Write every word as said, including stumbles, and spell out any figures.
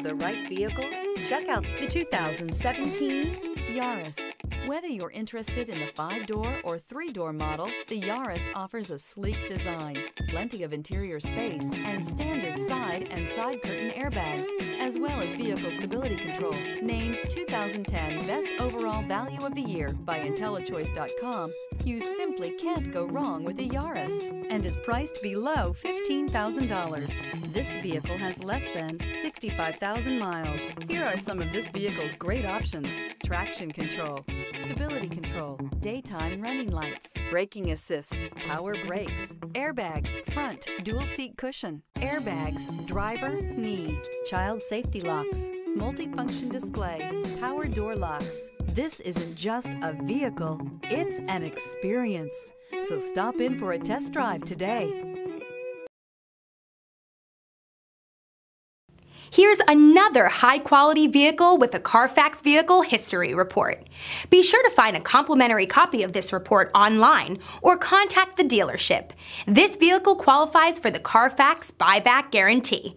For the right vehicle, check out the two thousand seventeen Yaris. Whether you're interested in the five-door or three-door model, the Yaris offers a sleek design, plenty of interior space, and standard side and side curtain airbags, as well as vehicle stability control. Named two thousand ten Best Overall Value of the Year by IntelliChoice dot com, you simply can't go wrong with a Yaris, and is priced below fifteen thousand dollars. This vehicle has less than sixty-five thousand miles. Here are some of this vehicle's great options: traction control, stability control, daytime running lights, braking assist, power brakes, airbags, front dual seat cushion, airbags, driver, knee, child safety locks, multifunction display, power door locks. This isn't just a vehicle, it's an experience. So stop in for a test drive today. Here's another high-quality vehicle with a Carfax Vehicle History Report. Be sure to find a complimentary copy of this report online or contact the dealership. This vehicle qualifies for the Carfax Buyback Guarantee.